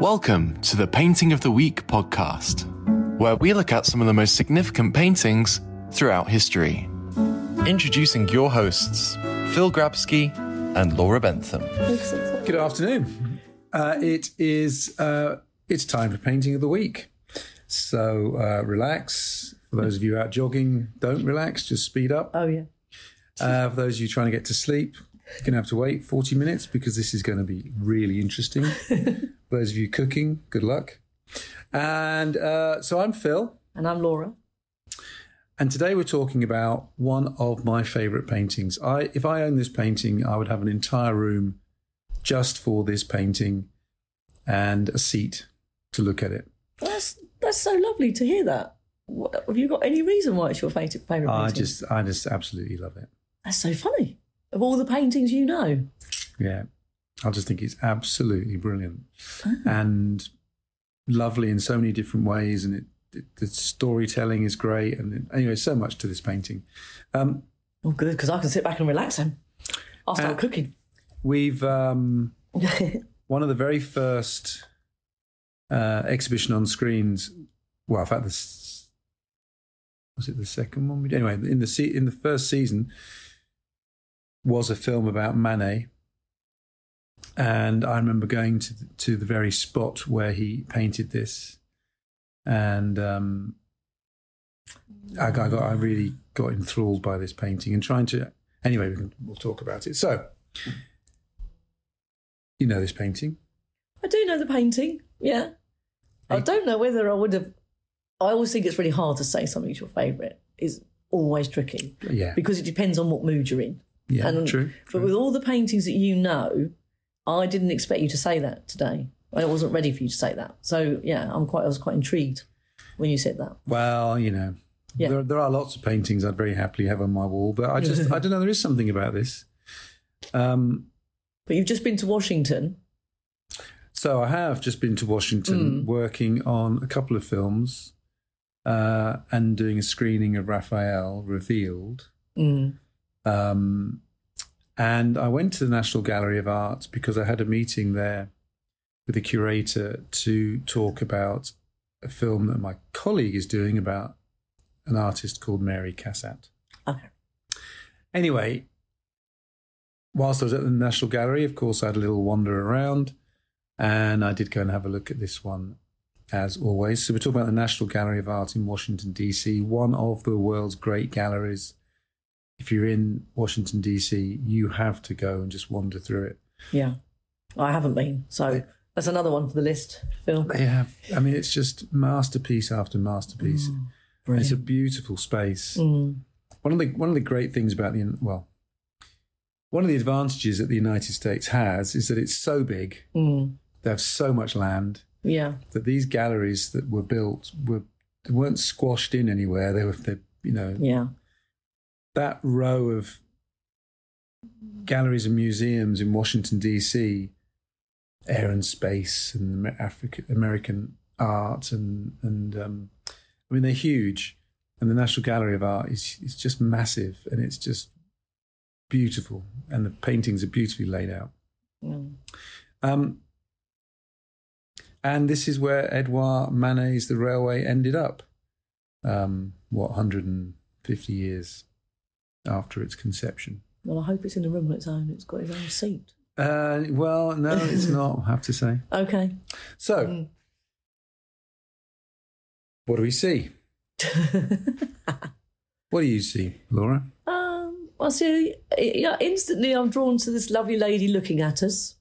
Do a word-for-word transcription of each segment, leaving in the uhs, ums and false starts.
Welcome to the Painting of the Week podcast, where we look at some of the most significant paintings throughout history. Introducing your hosts, Phil Grabsky and Laura Bentham. Good afternoon. Uh, it is uh, it's time for Painting of the Week. So uh, relax. For those of you out jogging, don't relax, just speed up. Oh, yeah. Uh, for those of you trying to get to sleep, you're going to have to wait forty minutes because this is going to be really interesting. For those of you cooking, good luck. And uh, so I'm Phil. And I'm Laura. And today we're talking about one of my favourite paintings. I, if I owned this painting, I would have an entire room just for this painting and a seat to look at it. That's, that's so lovely to hear that. What, have you got any reason why it's your favourite painting? I just, I just absolutely love it. That's so funny. Of all the paintings you know. Yeah. I just think it's absolutely brilliant oh. and lovely in so many different ways. And it, it, the storytelling is great. And it, anyway, so much to this painting. Um, oh, good, because I can sit back and relax then. I'll start cooking. We've, um, one of the very first uh, exhibition on screens, well, in fact, this. Was it the second one? Anyway, in the se in the first season was a film about Manet, and I remember going to the, to the very spot where he painted this, and um, I got, I got I really got enthralled by this painting and trying to. Anyway, we can, we'll talk about it. So, you know this painting? I do know the painting. Yeah, I, I don't know whether I would have. I always think it's really hard to say something's your favourite. It's always tricky. Yeah. Because it depends on what mood you're in. Yeah, and, true. But true. With all the paintings that you know, I didn't expect you to say that today. I wasn't ready for you to say that. So, yeah, I'm quite. I was quite intrigued when you said that. Well, you know, yeah. there, there are lots of paintings I'd very happily have on my wall, but I just, I don't know, there is something about this. Um, but you've just been to Washington. So I have just been to Washington mm. working on a couple of films. Uh, and doing a screening of Raphael Revealed. Mm. Um, and I went to the National Gallery of Art because I had a meeting there with the curator to talk about a film that my colleague is doing about an artist called Mary Cassatt. Okay. Anyway, whilst I was at the National Gallery, of course, I had a little wander around, and I did go and have a look at this one. As always. So we're talking about the National Gallery of Art in Washington, D C, one of the world's great galleries. If you're in Washington, D C, you have to go and just wander through it. Yeah, I haven't been. So that's another one for the list, Phil. They have. I mean, it's just masterpiece after masterpiece. Mm, it's a beautiful space. Mm. One of the one of the great things about the, well, one of the advantages that the United States has is that it's so big. Mm. They have so much land. Yeah, that these galleries that were built were they weren't squashed in anywhere. They were, they, you know, yeah. That row of galleries and museums in Washington D C, air and space, and African American art, and and um, I mean they're huge. And the National Gallery of Art is is just massive, and it's just beautiful, and the paintings are beautifully laid out. Mm. Um. And this is where Edouard Manet's The Railway ended up, um, what, a hundred and fifty years after its conception. Well, I hope it's in a room on its own. It's got its own seat. Uh, well, no, it's not, I have to say. Okay. So, mm. what do we see? What do you see, Laura? Um, I see, you know, instantly I'm drawn to this lovely lady looking at us.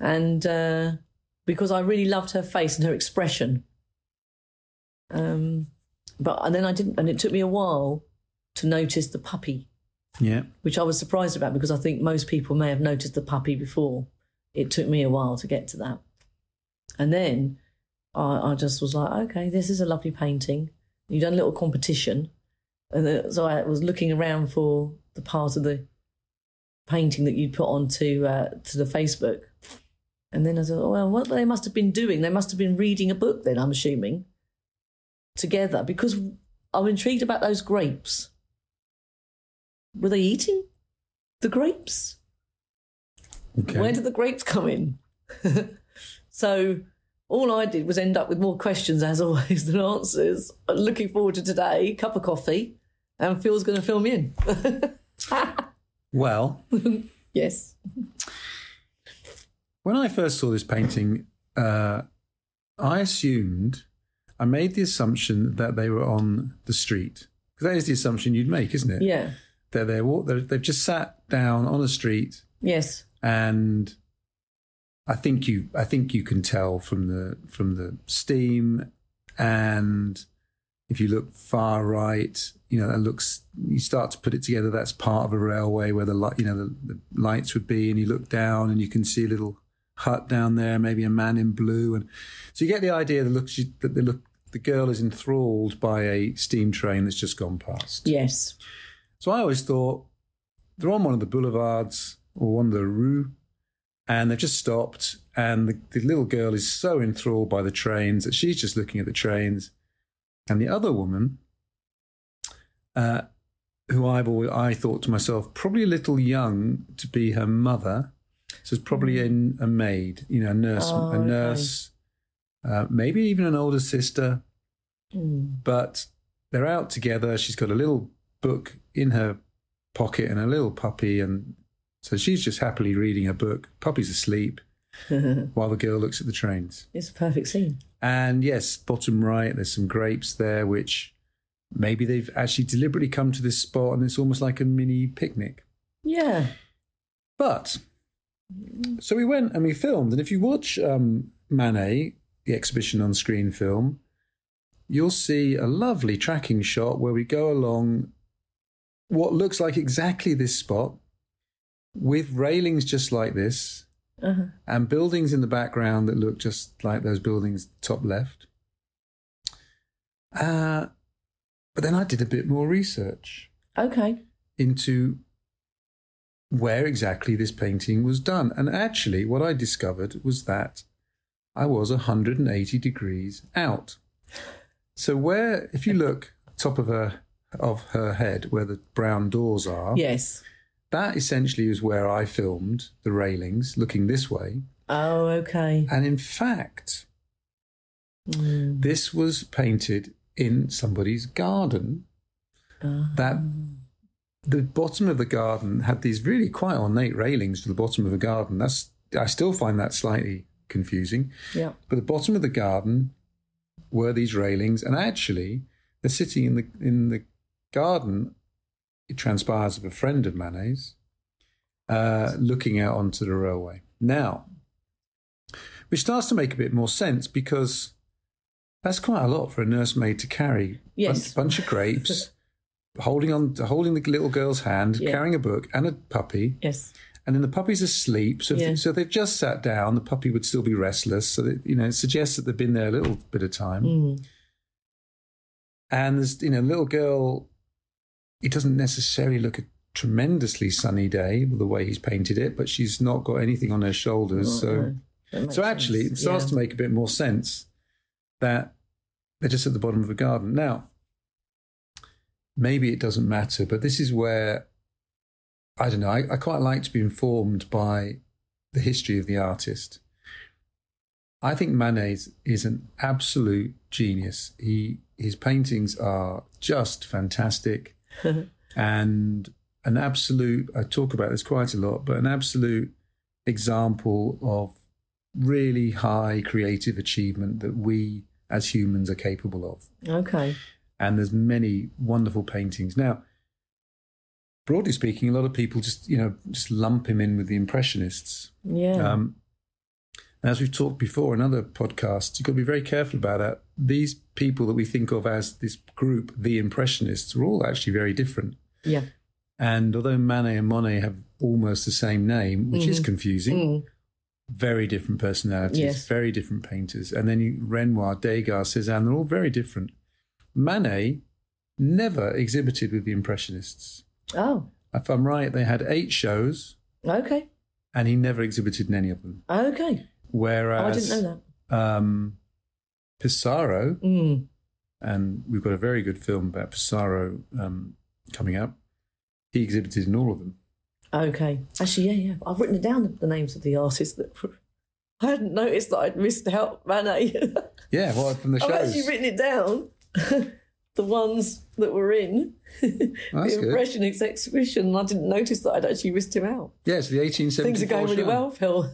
And... Uh, because I really loved her face and her expression. Um, but and then I didn't, and it took me a while to notice the puppy. Yeah. Which I was surprised about because I think most people may have noticed the puppy before. It took me a while to get to that. And then I, I just was like, okay, this is a lovely painting. You've done a little competition. And then, so I was looking around for the part of the painting that you'd put onto uh, to the Facebook. And then I thought, well, what they must have been doing, they must have been reading a book then, I'm assuming, together, because I'm intrigued about those grapes. Were they eating the grapes? Okay. Where did the grapes come in? So all I did was end up with more questions, as always, than answers. Looking forward to today, cup of coffee, and Phil's going to fill me in. Well. Yes. When I first saw this painting, uh, I assumed, I made the assumption that they were on the street. Because that is the assumption you'd make, isn't it? Yeah. They're there, they're, they've just sat down on a street. Yes. And I think you, I think you can tell from the from the steam, and if you look far right, you know that looks. You start to put it together. That's part of a railway where the light, you know, the, the lights would be, and you look down and you can see a little hut down there, maybe a man in blue, and so you get the idea that looks that the look the girl is enthralled by a steam train that's just gone past. Yes. So I always thought they're on one of the boulevards or on the rue. And they've just stopped, and the, the little girl is so enthralled by the trains that she's just looking at the trains. And the other woman, uh, who I've always, I thought to myself, probably a little young to be her mother, so it's probably a, a maid, you know, a nurse, oh, a nurse, okay. uh, maybe even an older sister. Mm. But they're out together. She's got a little book in her pocket and a little puppy, and so she's just happily reading her book. Puppy's asleep while the girl looks at the trains. It's a perfect scene. And yes, bottom right, there's some grapes there, which maybe they've actually deliberately come to this spot, and it's almost like a mini picnic. Yeah. But, so we went and we filmed. And if you watch um, Manet, the Exhibition on Screen film, you'll see a lovely tracking shot where we go along what looks like exactly this spot, with railings just like this, uh-huh. and buildings in the background that look just like those buildings top left. Uh, but then I did a bit more research. Okay. Into where exactly this painting was done. And actually what I discovered was that I was one hundred eighty degrees out. So where, if you look top of her, of her head, where the brown doors are. Yes. That essentially is where I filmed the railings, looking this way. Oh, okay. And in fact, mm. this was painted in somebody's garden. Uh-huh. That the bottom of the garden had these really quite ornate railings to the bottom of the garden. That's I still find that slightly confusing. Yeah. But the bottom of the garden were these railings, and actually, they're sitting in the in the garden. It transpires of a friend of Manet's, uh, looking out onto the railway. Now, which starts to make a bit more sense, because that's quite a lot for a nursemaid to carry. Yes. A bunch, bunch of grapes, holding on, holding the little girl's hand, yeah. carrying a book and a puppy. Yes. And then the puppy's asleep, so, yeah. if, so they've just sat down, the puppy would still be restless. So, that, you know, it suggests that they've been there a little bit of time. Mm. And there's, you know, little girl... It doesn't necessarily look a tremendously sunny day, the way he's painted it, but she's not got anything on her shoulders. Oh, so so actually, sense. It starts yeah. to make a bit more sense that they're just at the bottom of a garden. Now, maybe it doesn't matter, but this is where, I don't know, I, I quite like to be informed by the history of the artist. I think Manet is an absolute genius. He His paintings are just fantastic. And an absolute, I talk about this quite a lot, but an absolute example of really high creative achievement that we as humans are capable of. Okay. And there's many wonderful paintings. Now, broadly speaking, a lot of people just, you know, just lump him in with the Impressionists. Yeah. Um, and as we've talked before in other podcasts, you've got to be very careful about that. These people that we think of as this group, the Impressionists, are all actually very different. Yeah. And although Manet and Monet have almost the same name, which mm. is confusing, mm. very different personalities, yes. very different painters. And then you, Renoir, Degas, Cézanne, they're all very different. Manet never exhibited with the Impressionists. Oh. If I'm right, they had eight shows. Okay. And he never exhibited in any of them. Okay. Whereas... Oh, I didn't know that. Um... Pissarro, mm. and we've got a very good film about Pissarro um, coming up. He exhibited in all of them. Okay. Actually, yeah, yeah. I've written down the names of the artists that I hadn't noticed that I'd missed out Manet. Yeah, well, from the shows. I've actually written it down, the ones that were in oh, the Impressionist exhibition, and I didn't notice that I'd actually missed him out. Yeah, so the eighteen seventy-four things are going show. Really well, Phil.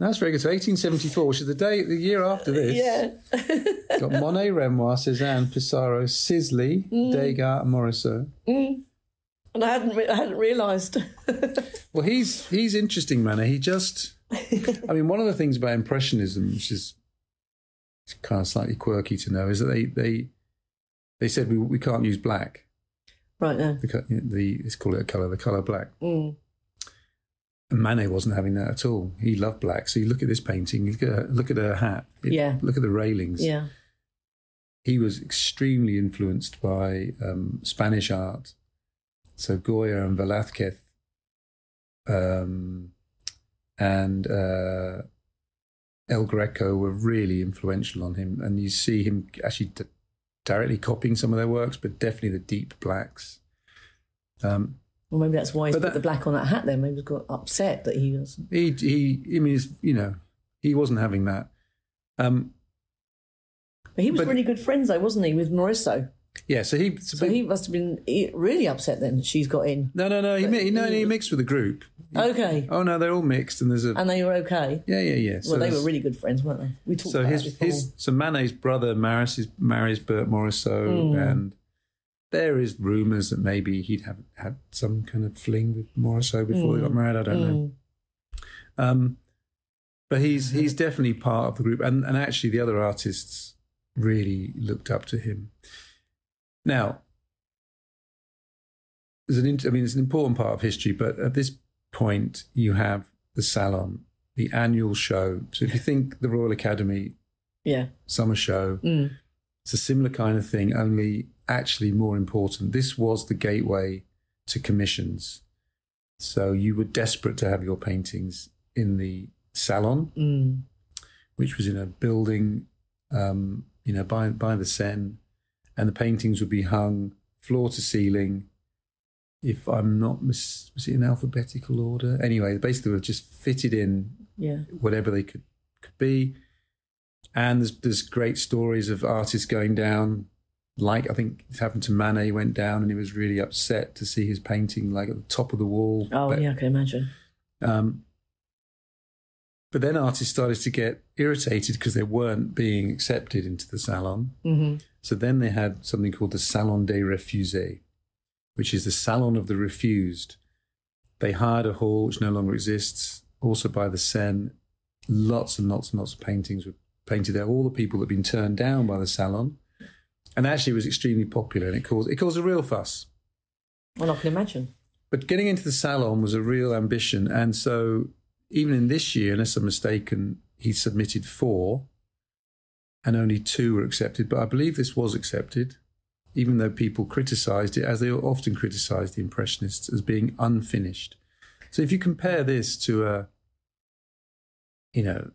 That's very good. So eighteen seventy-four, which is the day, the year after this. Yeah. Got Monet, Renoir, Cézanne, Pissarro, Sisley, mm. Degas, and Morisot. Mm. And I hadn't, I hadn't realised. Well, he's he's interesting, Manet. He just, I mean, one of the things about Impressionism, which is kind of slightly quirky to know, is that they they they said we we can't use black. Right. Yeah. The, the let's call it a colour, the colour black. Mm. And Manet wasn't having that at all. He loved black. So you look at this painting, you look at her, look at her hat, it, yeah. Look at the railings. Yeah. He was extremely influenced by um, Spanish art. So Goya and Velázquez um, and uh, El Greco were really influential on him. And you see him actually directly copying some of their works, but definitely the deep blacks. Um Well, maybe that's why he put that, the black on that hat then. Maybe he got upset that he was... He, he, I mean, you know, he wasn't having that. Um, but he was but, really good friends, though, wasn't he, with Morisot? Yeah, so he... So, so but, he must have been really upset then she's got in. No, no, no, he, he, no, he mixed with the group. He, okay. Oh, no, they're all mixed and there's a... And they were okay? Yeah, yeah, yeah. So well, they were really good friends, weren't they? We talked so about his, that before. His, so Manet's brother marries, marries Berthe Morisot mm. and... There is rumours that maybe he'd have had some kind of fling with Morisot before mm. he got married. I don't mm. know. Um, but he's he's definitely part of the group. And, and actually the other artists really looked up to him. Now, there's an, I mean, it's an important part of history, but at this point you have the Salon, the annual show. So if you think the Royal Academy yeah. summer show, mm. it's a similar kind of thing, only... Actually, more important, this was the gateway to commissions. So you were desperate to have your paintings in the Salon, mm. which was in a building, um, you know, by by the Seine, and the paintings would be hung floor to ceiling. If I'm not mis was it in alphabetical order? Anyway, basically, were just fitted in, yeah, whatever they could could be. And there's, there's great stories of artists going down. Like, I think it happened to Manet. He went down and he was really upset to see his painting, like, at the top of the wall. Oh, but, yeah, I can imagine. Um, but then artists started to get irritated because they weren't being accepted into the Salon. Mm-hmm. So then they had something called the Salon des Refusés, which is the Salon of the Refused. They hired a hall which no longer exists, also by the Seine. Lots and lots and lots of paintings were painted there. All the people that had been turned down by the Salon. And actually, it was extremely popular, and it caused it caused a real fuss. Well, I can imagine. But getting into the Salon was a real ambition, and so even in this year, unless I'm mistaken, he submitted four, and only two were accepted. But I believe this was accepted, even though people criticised it, as they often criticised the Impressionists as being unfinished. So if you compare this to a, you know,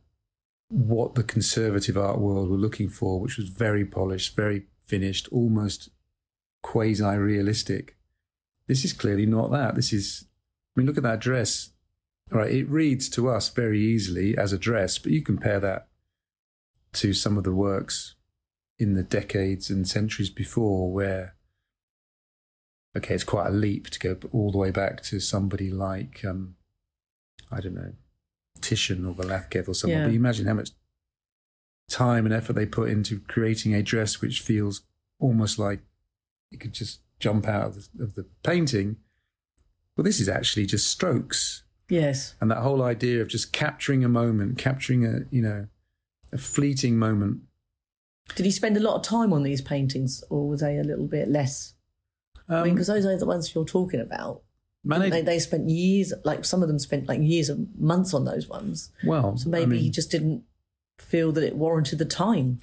what the conservative art world were looking for, which was very polished, very finished, almost quasi-realistic. This is clearly not that. This is, I mean, look at that dress. All right, it reads to us very easily as a dress, but you compare that to some of the works in the decades and centuries before where, okay, it's quite a leap to go all the way back to somebody like, um, I don't know, Titian or Velázquez or someone, yeah. But imagine how much time and effort they put into creating a dress which feels almost like it could just jump out of the, of the painting. Well, this is actually just strokes. Yes. And that whole idea of just capturing a moment, capturing a, you know, a fleeting moment. Did he spend a lot of time on these paintings, or were they a little bit less? Um, I mean, because those are the ones you're talking about. Manet, they, they spent years, like some of them spent like years and months on those ones. Well, so maybe I mean, he just didn't feel that it warranted the time.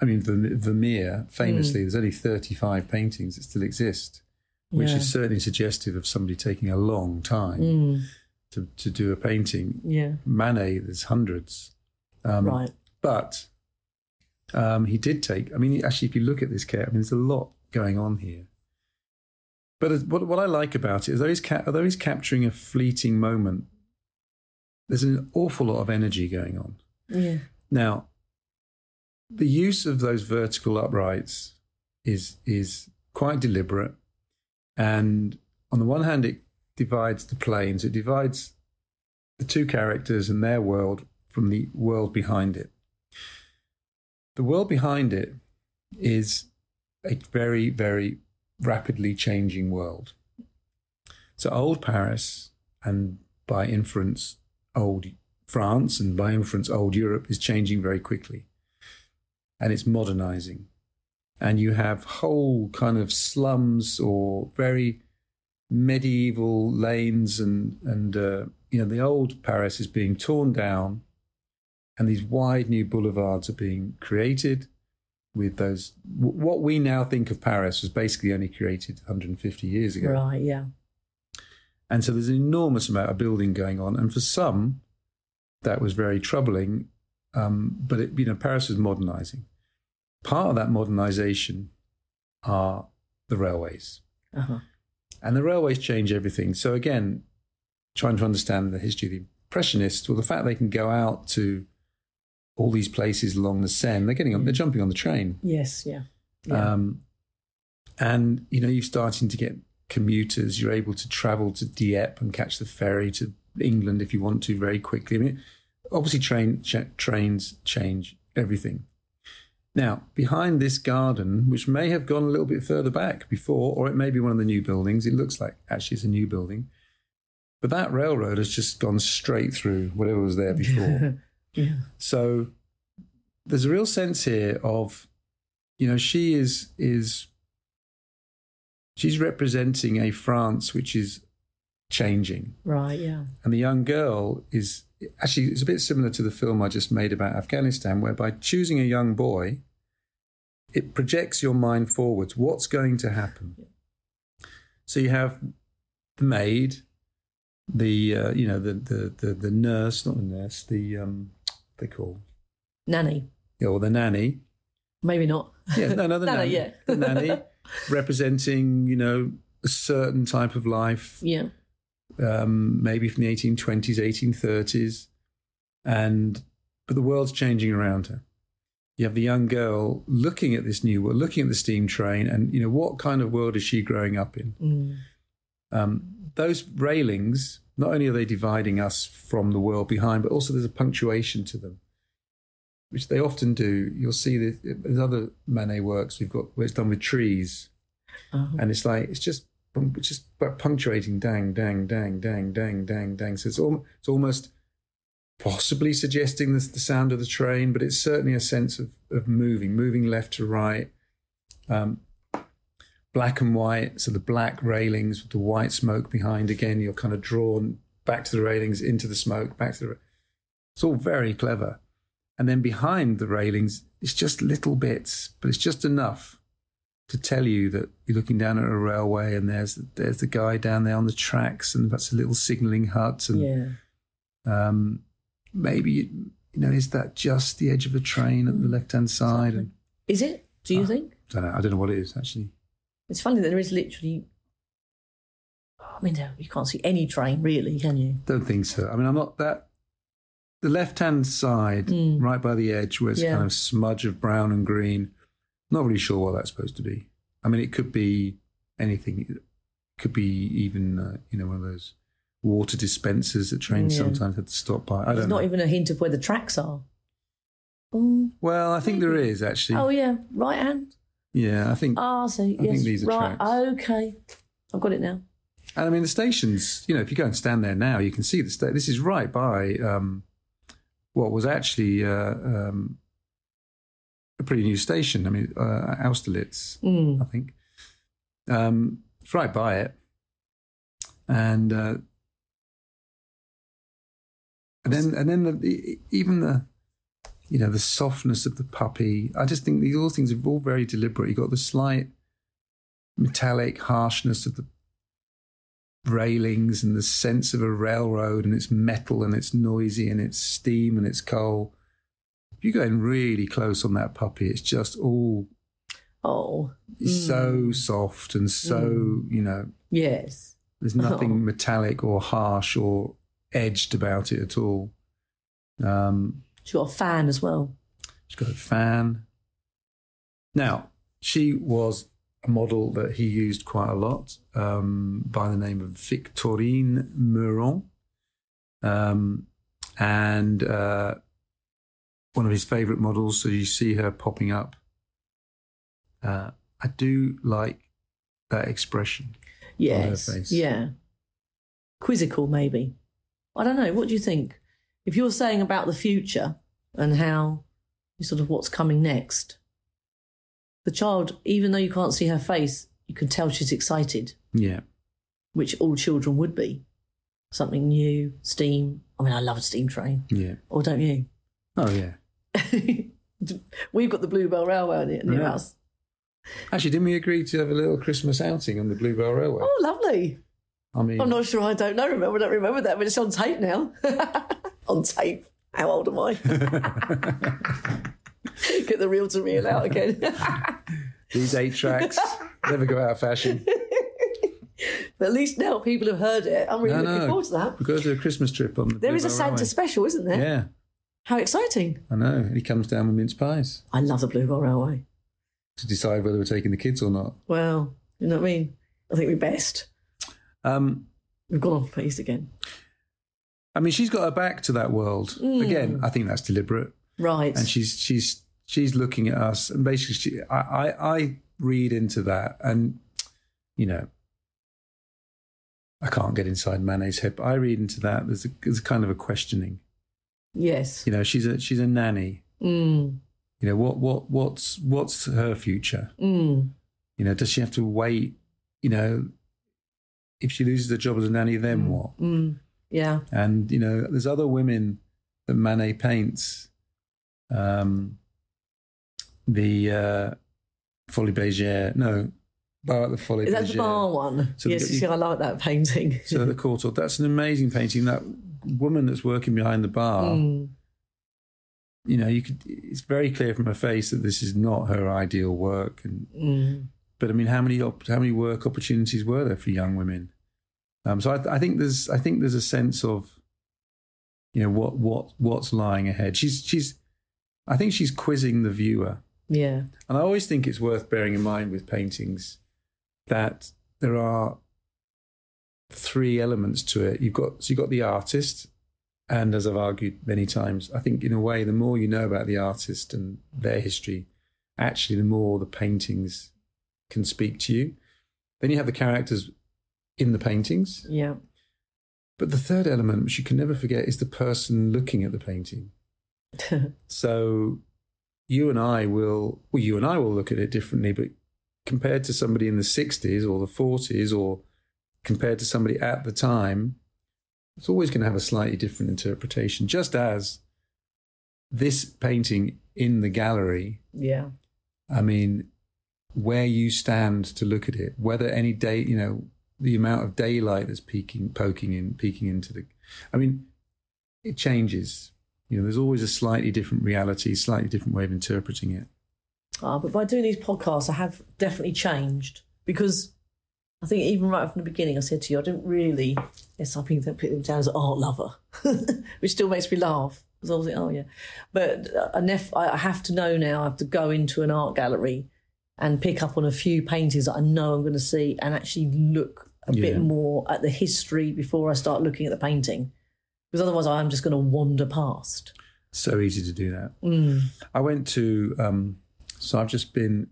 I mean, Vermeer, famously, mm. there's only thirty-five paintings that still exist, which yeah. is certainly suggestive of somebody taking a long time mm. to, to do a painting. Yeah. Manet, there's hundreds. Um, right. But um, he did take, I mean, actually, if you look at this care, I mean, there's a lot going on here. But what, what I like about it is, though he's, ca although he's capturing a fleeting moment, there's an awful lot of energy going on. Yeah. Now, the use of those vertical uprights is is quite deliberate. And on the one hand, it divides the planes. It divides the two characters and their world from the world behind it. The world behind it is a very, very rapidly changing world. So old Paris, and by inference, old France, and by inference, old Europe, is changing very quickly. And it's modernizing. And you have whole kind of slums or very medieval lanes, and, and uh, you know, the old Paris is being torn down, and these wide new boulevards are being created with those. What we now think of Paris was basically only created one hundred fifty years ago. Right, yeah. And so there's an enormous amount of building going on. And for some, that was very troubling. Um, but, it, you know, Paris was modernizing. Part of that modernization are the railways. Uh-huh. And the railways change everything. So again, trying to understand the history of the Impressionists, well, the fact they can go out to all these places along the Seine, they're getting on, they're jumping on the train. Yes, yeah. yeah. Um, and, you know, you're starting to get commuters. You're able to travel to Dieppe and catch the ferry to England if you want to very quickly. I mean, obviously train, cha- trains change everything. Now, behind this garden, which may have gone a little bit further back before, or it may be one of the new buildings. It looks like actually it's a new building. But that railroad has just gone straight through whatever was there before. Yeah. So there's a real sense here of, you know, she is, is she's representing a France which is changing. Right, yeah. And the young girl is... Actually, it's a bit similar to the film I just made about Afghanistan, where by choosing a young boy, it projects your mind forwards. What's going to happen? Yeah. So you have the maid, the uh, you know the, the the the nurse, not the nurse, the um, what they call nanny. Yeah, or the nanny. Maybe not. Yeah, no, no, the nanny. nanny. Yeah. The nanny representing, you know, a certain type of life. Yeah. Um, maybe from the eighteen twenties, eighteen thirties, and but the world's changing around her. You have the young girl looking at this new world, looking at the steam train, and you know what kind of world is she growing up in? Mm. Um, those railings, not only are they dividing us from the world behind, but also there's a punctuation to them, which they often do. You'll see this, there's other Manet works we've got where it's done with trees, oh. and it's like it's just. Just punctuating, dang, dang, dang, dang, dang, dang, dang. So it's, al it's almost possibly suggesting the, the sound of the train, but it's certainly a sense of, of moving, moving left to right. Um, black and white, so the black railings with the white smoke behind. Again, you're kind of drawn back to the railings, into the smoke, back to the... It's all very clever. And then behind the railings, it's just little bits, but it's just enough to tell you that you're looking down at a railway and there's there's the guy down there on the tracks and that's a little signalling hut. And yeah. um, maybe, you know, is that just the edge of a train at the left-hand side? And, is it? Do you oh, think? I don't know. I don't know what it is, actually. It's funny that there is literally... I mean, you can't see any train, really, can you? Don't think so. I mean, I'm not that... The left-hand side, mm. right by the edge, where it's yeah. kind of smudge of brown and green... Not really sure what that's supposed to be. I mean, it could be anything. It could be even, uh, you know, one of those water dispensers that trains yeah. sometimes had to stop by. I don't There's know. Not even a hint of where the tracks are. Um, well, I think maybe. there is, actually. Oh, yeah. Right hand? Yeah, I think, oh, so, yes, I think these are right. tracks. Okay. I've got it now. And, I mean, the stations, you know, if you go and stand there now, you can see the station. This is right by um, what was actually... Uh, um, a pretty new station. I mean, uh, Austerlitz, mm. I think. Um, it's right by it. And, uh, and then, and then the, the, even the, you know, the softness of the puppy. I just think these all things are all very deliberate. You've got the slight metallic harshness of the railings and the sense of a railroad, and it's metal and it's noisy and it's steam and it's coal. You're going really close on that puppy. It's just all oh, mm. so soft and so, mm. you know. Yes. There's nothing oh. metallic or harsh or edged about it at all. Um, she's got a fan as well. She's got a fan. Now, she was a model that he used quite a lot, um, by the name of Victorine Meurent. Um, and uh, one of his favourite models, so you see her popping up. Uh, I do like that expression. Yes, on her face. Yeah. Quizzical, maybe. I don't know. What do you think? If you're saying about the future and how, sort of what's coming next, the child, even though you can't see her face, you can tell she's excited. Yeah. Which all children would be. Something new, steam. I mean, I love a steam train. Yeah. Or don't you? Oh, yeah. We've got the Bluebell Railway in your house. Actually, didn't we agree to have a little Christmas outing on the Bluebell Railway? Oh, lovely. I mean... I'm not sure I don't know. Remember, I don't remember that, but it's on tape now. On tape. How old am I? Get the reel to reel out again. These eight tracks never go out of fashion. But at least now people have heard it. I'm really no, looking no. forward to that. We'll go to a Christmas trip on the There Blue is a Santa Railway. Special, isn't there? Yeah. How exciting. I know. And he comes down with mince pies. I love the Bluebell Railway. To decide whether we're taking the kids or not. Well, you know what I mean? I think we best. Um, We've gone off pace again. I mean, she's got her back to that world. Mm. Again, I think that's deliberate. Right. And she's she's she's looking at us. And basically, she, I, I, I read into that. And, you know, I can't get inside Manet's head, but I read into that. There's a, there's a kind of a questioning. Yes. You know, she's a, she's a nanny. Mm. You know, what what what's what's her future? Mm. You know, does she have to wait? You know, if she loses the job as a nanny, then mm. what? Mm. Yeah. And, you know, there's other women that Manet paints. Um, the uh, Folie Bergère, no, Bar at the Folie Bergère. That's the bar one. So yes, the, you, see, I like that painting. So the Courtauld, that's an amazing painting. That woman that's working behind the bar, mm. you know, you could. It's very clear from her face that this is not her ideal work. And mm. But, I mean, how many how many work opportunities were there for young women? Um, so I, I think there's I think there's a sense of, you know, what what what's lying ahead. She's she's, I think she's quizzing the viewer. Yeah. And I always think it's worth bearing in mind with paintings that there are three elements to it. You've got so you've got the artist, and as I've argued many times, I think in a way the more you know about the artist and their history, actually the more the paintings can speak to you. Then you have the characters in the paintings. Yeah. But the third element, which you can never forget, is the person looking at the painting. So you and I will, well, you and I will look at it differently, but compared to somebody in the sixties or the forties or compared to somebody at the time, it's always going to have a slightly different interpretation, just as this painting in the gallery. Yeah. I mean, where you stand to look at it, whether any day, you know, the amount of daylight that's peeking, poking in, peeking into the... I mean, it changes. You know, there's always a slightly different reality, slightly different way of interpreting it. Ah, but by doing these podcasts, I have definitely changed because I think even right from the beginning, I said to you, I didn't really... Yes, I think I put them down as an art lover, which still makes me laugh. Because I was like, oh, yeah. But enough, I have to know now, I have to go into an art gallery and pick up on a few paintings that I know I'm going to see and actually look... a yeah. bit more at the history before I start looking at the painting, because otherwise I'm just going to wander past. So easy to do that. Mm. I went to, um, so I've just been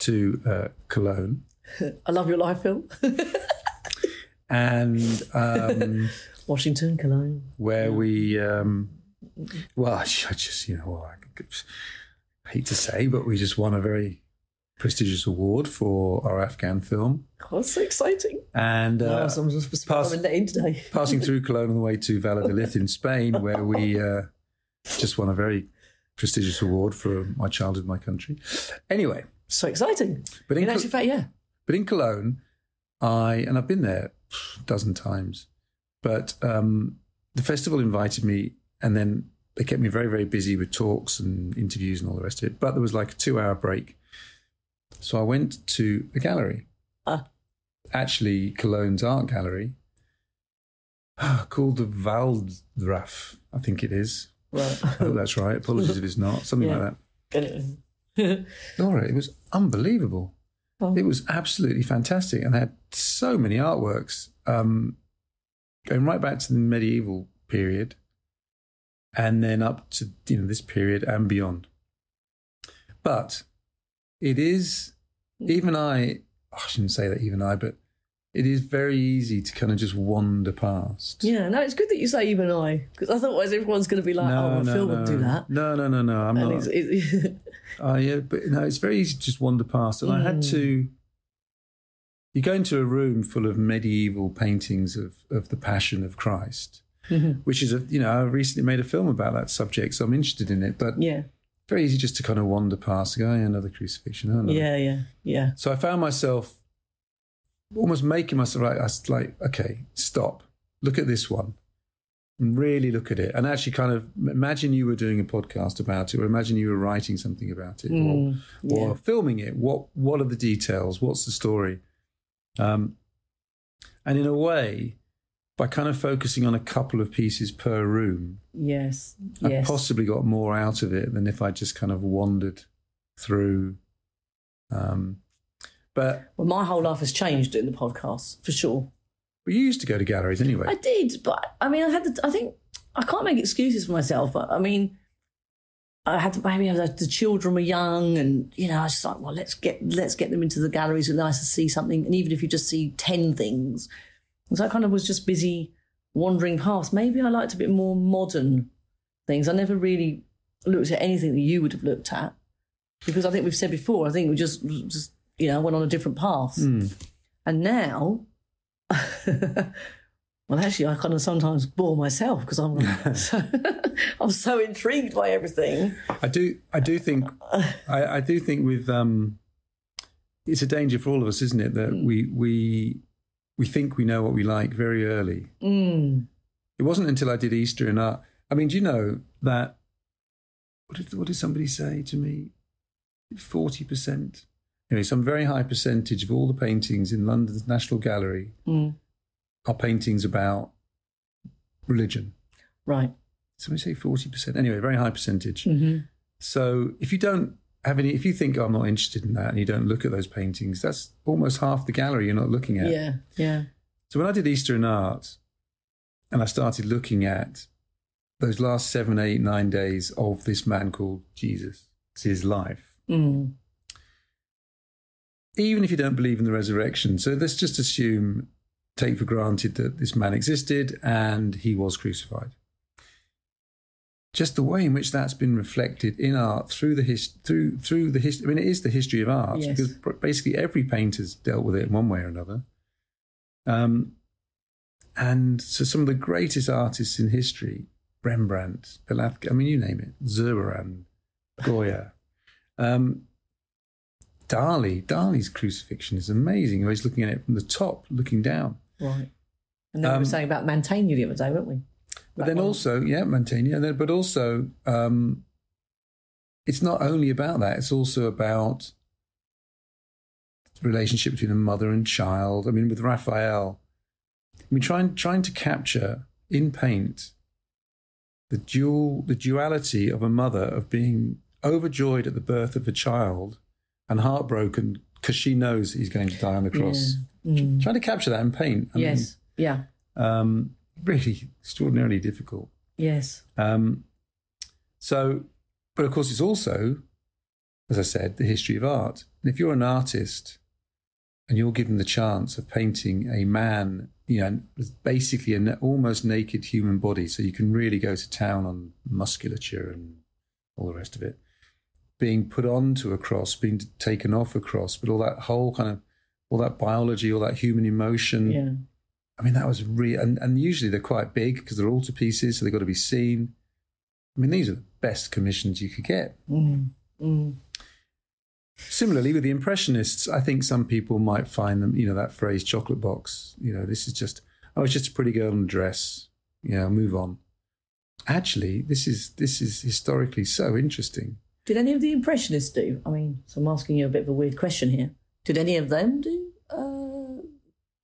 to uh, Cologne. I love your life, Phil. And um, Washington, Cologne. Where yeah. we, um, well, I just, you know, well, I hate to say, but we just won a very... prestigious award for our Afghan film. Oh, that's so exciting. And uh, oh, so I'm supposed to pass, let in today. Passing through Cologne on the way to Valladolid in Spain, where we uh, just won a very prestigious award for My Childhood, My Country. Anyway. So exciting. But in, in actual fact, yeah. But in Cologne, I, and I've been there a dozen times, but um, the festival invited me and then they kept me very, very busy with talks and interviews and all the rest of it. But there was like a two-hour break. So I went to a gallery, uh. actually Cologne's art gallery, called the Waldraff, I think it is. Right. I hope that's right. Apologies if it's not. Something yeah. like that. Laura, it was unbelievable. Oh. It was absolutely fantastic. And they had so many artworks, um, going right back to the medieval period and then up to you know this period and beyond. But it is, even I, oh, I shouldn't say that even I, but it is very easy to kind of just wander past. Yeah, no, it's good that you say even I, because otherwise everyone's going to be like, no, oh, well, no, Phil no. wouldn't do that. No, no, no, no, I'm and not. It's, it's oh, yeah, but no, it's very easy to just wander past. And mm. I had to, you go into a room full of medieval paintings of, of the Passion of Christ, mm-hmm. which is, a, you know, I recently made a film about that subject, so I'm interested in it. But yeah. very easy just to kind of wander past, go, oh, yeah, another crucifixion. Oh, another. Yeah, yeah, yeah. So I found myself almost making myself like, I was like, okay, stop, look at this one and really look at it. And actually kind of imagine you were doing a podcast about it, or imagine you were writing something about it mm, or, or yeah. filming it. What, what are the details? What's the story? Um, and in a way, by kind of focusing on a couple of pieces per room, yes, I yes. possibly got more out of it than if I just kind of wandered through. Um, But well, my whole life has changed doing the podcast, for sure. But you used to go to galleries anyway. I did, but I mean, I had to, I think, I can't make excuses for myself, but I mean, I had to, maybe I was, the children were young and, you know, I was just like, well, let's get, let's get them into the galleries. It's nice to see something. And even if you just see ten things. And so I kind of was just busy wandering past. Maybe I liked a bit more modern things. I never really looked at anything that you would have looked at because I think we've said before, I think we just, just, you know, went on a different path. Mm. And now, well, actually, I kind of sometimes bore myself because I'm like, so, I'm so intrigued by everything. I do, I do think, I, I do think with, um, it's a danger for all of us, isn't it? That mm. we, we, we think we know what we like very early. Mm. It wasn't until I did Easter in Art. I mean, do you know that, what did, what did somebody say to me? forty percent. Anyway, some very high percentage of all the paintings in London's National Gallery mm. are paintings about religion. Right. Somebody say forty percent. Anyway, very high percentage. Mm-hmm. So if you don't have any, if you think, oh, I'm not interested in that, and you don't look at those paintings, that's almost half the gallery you're not looking at. Yeah, yeah. So when I did Easter in Art, and I started looking at those last seven, eight, nine days of this man called Jesus, it's his life. Mm. Even if you don't believe in the resurrection. So let's just assume, take for granted that this man existed and he was crucified. Just the way in which that's been reflected in art through the history, through, through the history, I mean, it is the history of art yes. because basically every painter's dealt with it in one way or another. Um, and so some of the greatest artists in history, Rembrandt, Velázquez, I mean, you name it, Zurbarán, Goya, um, Dali, Dali's crucifixion is amazing. He's looking at it from the top, looking down. Right. And then um, we were saying about Mantegna the other day, weren't we? But that then one. also, yeah, Mantegna. And then, but also, um, it's not only about that. It's also about the relationship between a mother and child. I mean, with Raphael, I mean, trying trying to capture in paint the dual the duality of a mother of being overjoyed at the birth of a child. And heartbroken because she knows he's going to die on the cross. Yeah. Mm. Trying to capture that in paint. I yes. mean, yeah. Um, really extraordinarily difficult. Yes. Um, so, but of course, it's also, as I said, the history of art. And if you're an artist and you're given the chance of painting a man, you know, basically an almost naked human body, so you can really go to town on musculature and all the rest of it. Being put onto a cross, being taken off a cross, but all that whole kind of, all that biology, all that human emotion. Yeah. I mean, that was real. And, and usually they're quite big because they're altarpieces, so they've got to be seen. I mean, these are the best commissions you could get. Mm. Mm. Similarly, with the Impressionists, I think some people might find them, you know, that phrase, chocolate box, you know, this is just, oh, it's just a pretty girl in a dress. You know, move on. Actually, this is this is historically so interesting. Did any of the Impressionists do? I mean, so I'm asking you a bit of a weird question here. Did any of them do uh,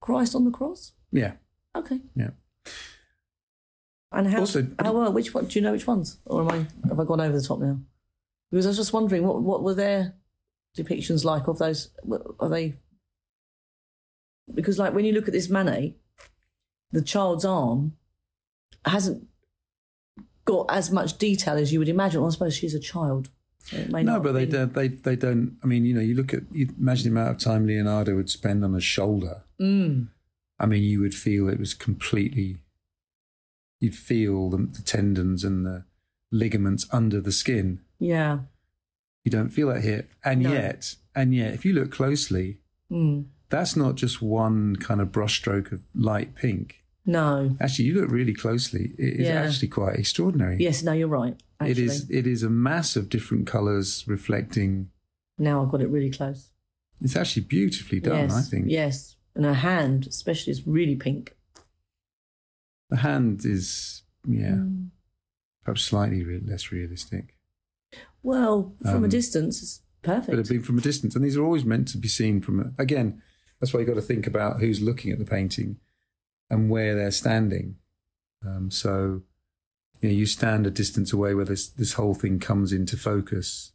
Christ on the Cross? Yeah. Okay. Yeah. And how? Also, how were, which one? Do you know which ones, or am I? Have I gone over the top now? Because I was just wondering, what what were their depictions like of those? Are they? Because like when you look at this Manet, the child's arm hasn't got as much detail as you would imagine. Well, I suppose she's a child. So it may no, not but they don't, they they don't. I mean, you know, you look at you imagine the amount of time Leonardo would spend on a shoulder. Mm. I mean, you would feel it was completely. You'd feel the, the tendons and the ligaments under the skin. Yeah, you don't feel that here, and no. yet, and yet, if you look closely, mm. that's not just one kind of brushstroke of light pink. No, actually, you look really closely. It is yeah. actually quite extraordinary. Yes, no, you're right. Actually. It is. It is a mass of different colours reflecting. Now I've got it really close. It's actually beautifully done. Yes. I think. Yes, and her hand, especially, is really pink. The hand is, yeah, mm. perhaps slightly re less realistic. Well, from um, a distance, it's perfect. But it'd be from a distance, and these are always meant to be seen from. A, again, that's why you got to think about who's looking at the painting. And where they're standing, um, so you know you stand a distance away where this this whole thing comes into focus.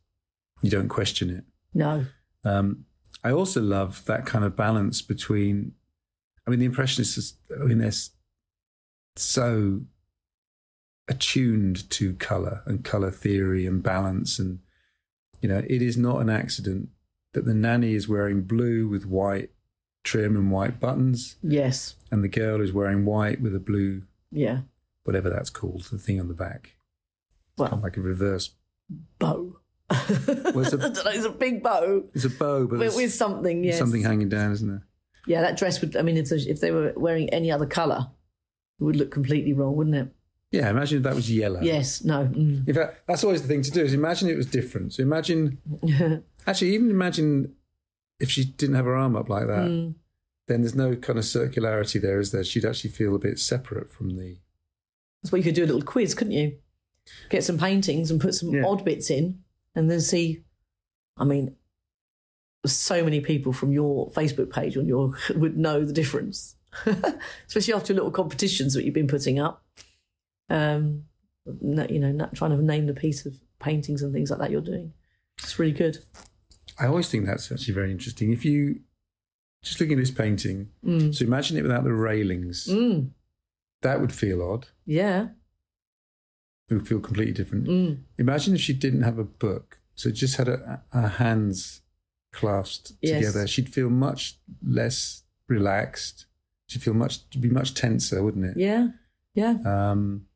You don't question it. No. Um, I also love that kind of balance between. I mean, the Impressionists. I mean, they're so attuned to color and color theory and balance, and you know it is not an accident that the nanny is wearing blue with white. Trim and white buttons. Yes. And the girl is wearing white with a blue. Yeah. Whatever that's called, the thing on the back. Well, kind of like a reverse bow. Well, it's, a, know, it's a big bow. It's a bow, but with, with something. Yes. Something hanging down, isn't there? Yeah, that dress would. I mean, if, if they were wearing any other colour, it would look completely wrong, wouldn't it? Yeah. Imagine if that was yellow. Yes. No. Mm. In fact, that's always the thing to do. Is imagine it was different. So imagine. Actually, even imagine. If she didn't have her arm up like that, mm. then there's no kind of circularity there, is there? She'd actually feel a bit separate from the... That's what you could do, a little quiz, couldn't you? Get some paintings and put some yeah. odd bits in and then see... I mean, so many people from your Facebook page on your would know the difference, especially after little competitions that you've been putting up. Um, you know, not trying to name the piece of paintings and things like that you're doing. It's really good. I always think that's actually very interesting. If you just look at this painting, mm. so imagine it without the railings. Mm. That would feel odd. Yeah. It would feel completely different. Mm. Imagine if she didn't have a book, so just had her, her hands clasped yes. together. She'd feel much less relaxed. She'd feel much, it'd be much tenser, wouldn't it? Yeah, yeah. Um,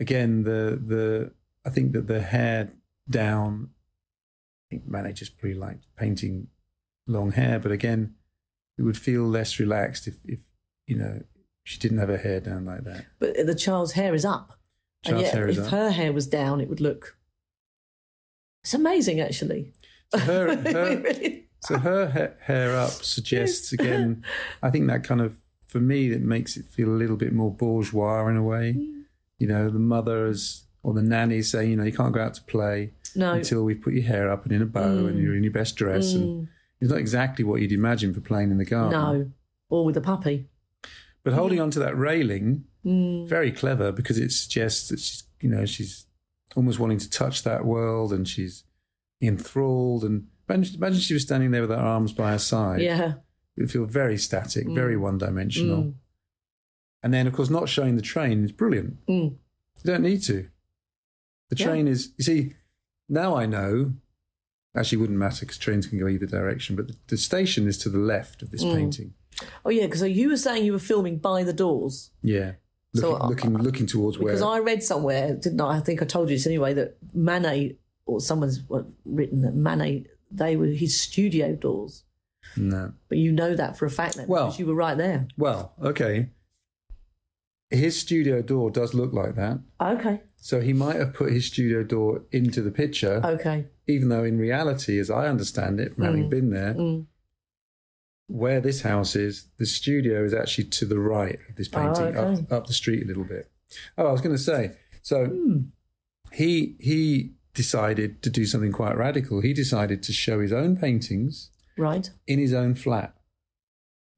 again, the the I think that the hair down. I think Manet just pretty liked painting long hair, but again, it would feel less relaxed if, if you know, she didn't have her hair down like that. But the child's hair is up. Child's hair is up. If her hair was down, it would look. It's amazing, actually. So her, her, so her ha hair up suggests again. I think that kind of for me that makes it feel a little bit more bourgeois in a way. Mm. You know, the mother's or the nanny saying, you know, you can't go out to play. No. Until we put your hair up and in a bow mm. and you're in your best dress. Mm. And it's not exactly what you'd imagine for playing in the garden. No, or with a puppy. But holding mm. on to that railing, mm. very clever, because it suggests that she's, you know, she's almost wanting to touch that world and she's enthralled. And imagine, imagine she was standing there with her arms by her side. Yeah. It would feel very static, mm. very one-dimensional. Mm. And then, of course, not showing the train is brilliant. Mm. You don't need to. The train yeah. is, you see... Now I know, actually it wouldn't matter because trains can go either direction, but the, the station is to the left of this mm. painting. Oh, yeah, because so you were saying you were filming by the doors. Yeah, looking so, looking, uh, looking towards because where... Because I read somewhere, didn't I? I think I told you this anyway, that Manet, or someone's written that Manet, they were his studio doors. No. But you know that for a fact then, well, because you were right there. Well, okay. His studio door does look like that. Okay. So he might have put his studio door into the picture. Okay. Even though in reality, as I understand it, from mm. having been there, mm. where this house is, the studio is actually to the right of this painting, oh, okay. up, up the street a little bit. Oh, I was going to say, so mm. he he decided to do something quite radical. He decided to show his own paintings right. in his own flat.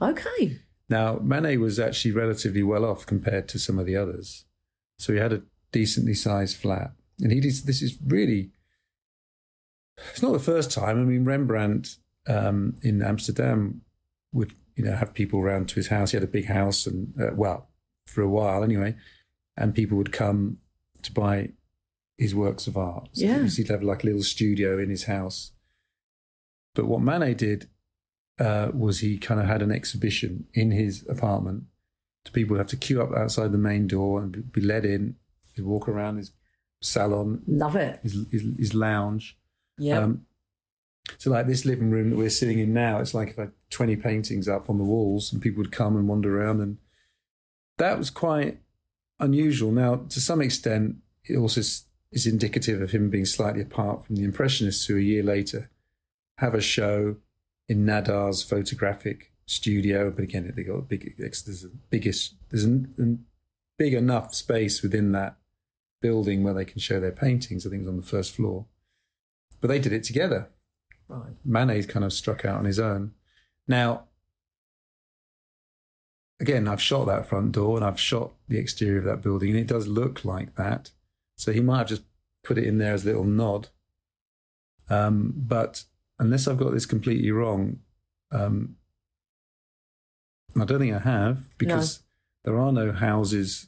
Okay. Now, Manet was actually relatively well off compared to some of the others. So he had a decently sized flat. And he did, this is really, it's not the first time. I mean, Rembrandt um, in Amsterdam would, you know, have people round to his house. He had a big house and, uh, well, for a while anyway, and people would come to buy his works of art. So yeah. He'd have like a little studio in his house. But what Manet did uh, was he kind of had an exhibition in his apartment. So people would have to queue up outside the main door and be let in. He'd walk around his salon. Love it. His, his, his lounge. Yeah. Um, so like this living room that we're sitting in now, it's like if I had twenty paintings up on the walls and people would come and wander around. And that was quite unusual. Now, to some extent, it also is indicative of him being slightly apart from the Impressionists who a year later have a show in Nadar's photographic studio. But again, they got a big, there's a biggest, there's a big enough space within that building where they can show their paintings. I think it was on the first floor. But they did it together. Right. Manet's kind of struck out on his own. Now, again, I've shot that front door and I've shot the exterior of that building and it does look like that. So he might have just put it in there as a little nod. Um, but unless I've got this completely wrong, um, I don't think I have, because no. There are no houses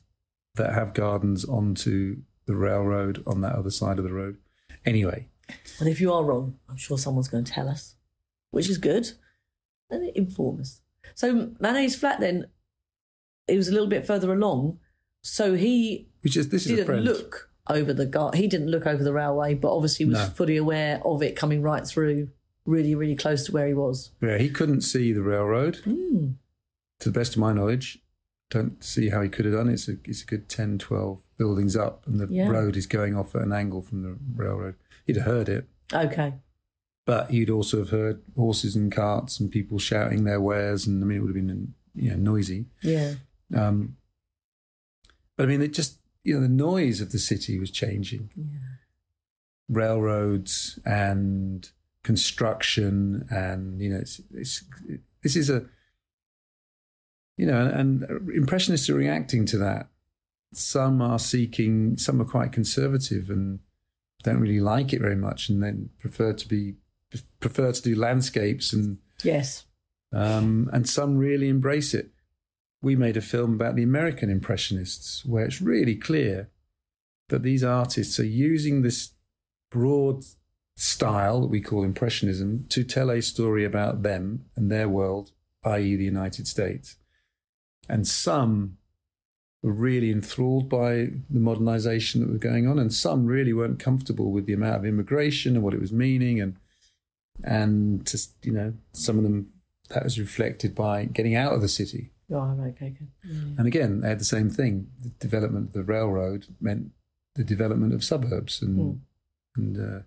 that have gardens onto the railroad on that other side of the road. Anyway. And if you are wrong, I'm sure someone's going to tell us, which is good. And it informs us. So Manet's flat then, it was a little bit further along. So he which is, this didn't is look over the gar he didn't look over the railway, but obviously was no. fully aware of it coming right through, really, really close to where he was. Yeah, he couldn't see the railroad. Mm. To the best of my knowledge, don't see how he could have done it. It's a, it's a good ten, twelve buildings up, and the yeah. road is going off at an angle from the railroad. He'd heard it. Okay. But he'd also have heard horses and carts and people shouting their wares, and I mean, it would have been, you know, noisy. Yeah. Um, but I mean, it just, you know, the noise of the city was changing. Yeah. Railroads and construction, and you know, it's, it's it, this is a, you know, and, and Impressionists are reacting to that. Some are seeking, some are quite conservative and don't really like it very much, and then prefer to be. prefer to do landscapes, and yes um and some really embrace it. We made a film about the American Impressionists where it's really clear that these artists are using this broad style that we call Impressionism to tell a story about them and their world, i e the United States. And some were really enthralled by the modernization that was going on, and some really weren't comfortable with the amount of immigration and what it was meaning. And And just, you know, some of them, that was reflected by getting out of the city. Oh, okay, good. Yeah. And again, they had the same thing. The development of the railroad meant the development of suburbs, and mm. and uh,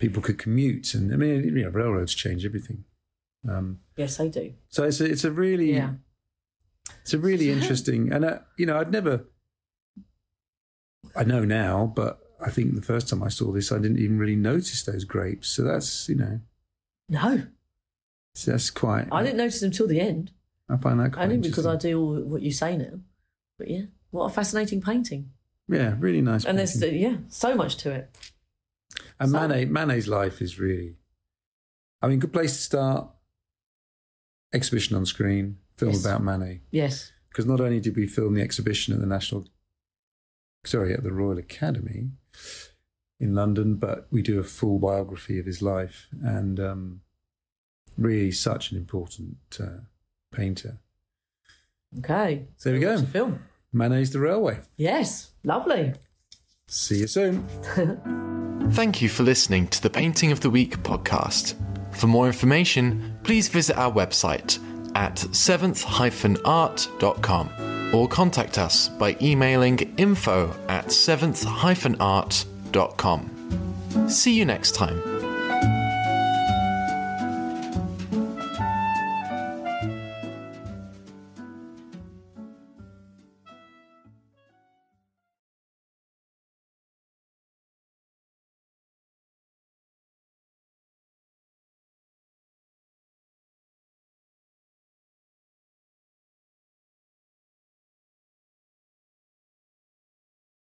people could commute. And I mean, you know, railroads change everything. Um, yes, they do. So it's a, it's a really, yeah. it's a really interesting. And I, you know, I'd never, I know now, but. I think the first time I saw this, I didn't even really notice those grapes. So that's, you know. No. So that's quite. I uh, didn't notice them till the end. I find that quite interesting. Only because I do all what you say now. But yeah, what a fascinating painting. Yeah, really nice and painting. And there's, yeah, so much to it. And so. Manet, Manet's life is really, I mean, good place to start. Exhibition on Screen, film yes. about Manet. Yes. Because not only did we film the exhibition at the National, sorry, at the Royal Academy, in London, but we do a full biography of his life, and um, really such an important uh, painter. Okay. So there we go. Film. Manet's The Railway. Yes, lovely. See you soon. Thank you for listening to the Painting of the Week podcast. For more information, please visit our website at seventh art dot com or contact us by emailing info at seventh art dot com. See you next time.